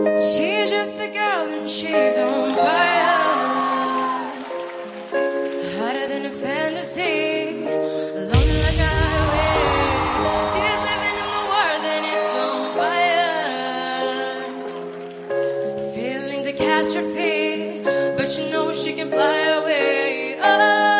She's just a girl and she's on fire, hotter than a fantasy, alone like a highway. She's living in the world and it's on fire, feeling the catastrophe, but she knows she can fly away. Oh.